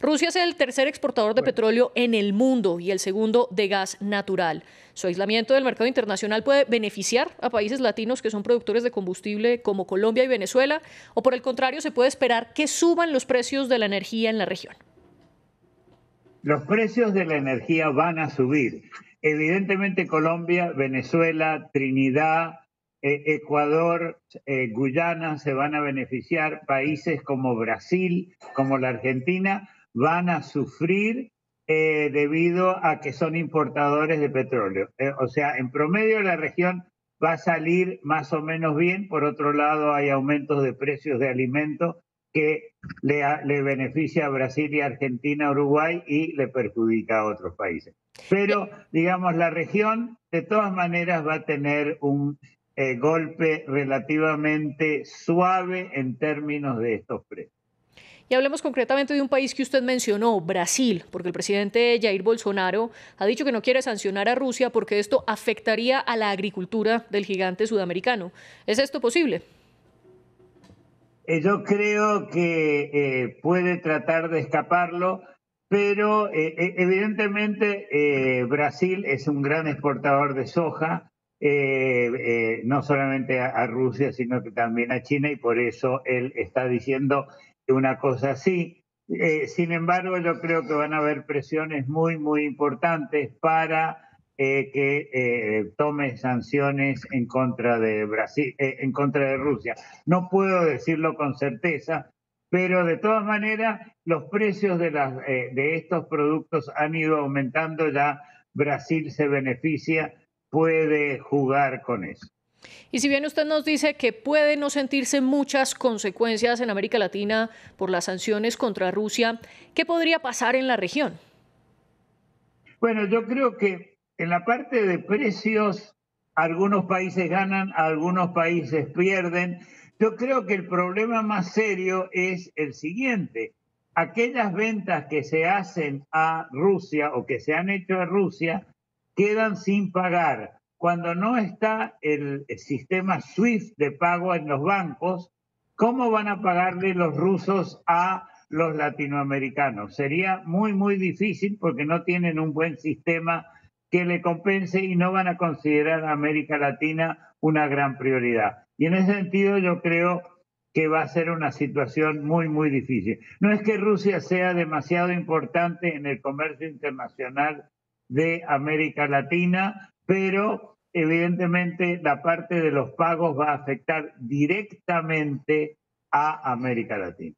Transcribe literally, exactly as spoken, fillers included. Rusia es el tercer exportador de petróleo en el mundo y el segundo de gas natural. Su aislamiento del mercado internacional puede beneficiar a países latinos que son productores de combustible como Colombia y Venezuela, o por el contrario se puede esperar que suban los precios de la energía en la región. Los precios de la energía van a subir. Evidentemente Colombia, Venezuela, Trinidad, eh, Ecuador, eh, Guyana se van a beneficiar. Países como Brasil, como la Argentina, van a sufrir eh, debido a que son importadores de petróleo. Eh, o sea, en promedio la región va a salir más o menos bien. Por otro lado, hay aumentos de precios de alimentos que le, le beneficia a Brasil y Argentina, Uruguay, y le perjudica a otros países. Pero, digamos, la región de todas maneras va a tener un eh, golpe relativamente suave en términos de estos precios. Y hablemos concretamente de un país que usted mencionó, Brasil, porque el presidente Jair Bolsonaro ha dicho que no quiere sancionar a Rusia porque esto afectaría a la agricultura del gigante sudamericano. ¿Es esto posible? Yo creo que eh, puede tratar de escaparlo, pero eh, evidentemente eh, Brasil es un gran exportador de soja, eh, eh, no solamente a, a Rusia, sino que también a China, y por eso él está diciendo una cosa así. Eh, sin embargo, yo creo que van a haber presiones muy, muy importantes para eh, que eh, tome sanciones en contra de Brasil, eh, en contra de Rusia. No puedo decirlo con certeza, pero de todas maneras los precios de, las, eh, de estos productos han ido aumentando. Ya Brasil se beneficia, puede jugar con eso. Y si bien usted nos dice que puede no sentirse muchas consecuencias en América Latina por las sanciones contra Rusia, ¿qué podría pasar en la región? Bueno, yo creo que en la parte de precios algunos países ganan, algunos países pierden. Yo creo que el problema más serio es el siguiente. Aquellas ventas que se hacen a Rusia o que se han hecho a Rusia quedan sin pagar. Cuando no está el sistema SWIFT de pago en los bancos, ¿cómo van a pagarle los rusos a los latinoamericanos? Sería muy, muy difícil porque no tienen un buen sistema que le compense y no van a considerar a América Latina una gran prioridad. Y en ese sentido yo creo que va a ser una situación muy, muy difícil. No es que Rusia sea demasiado importante en el comercio internacional de América Latina, pero evidentemente la parte de los pagos va a afectar directamente a América Latina.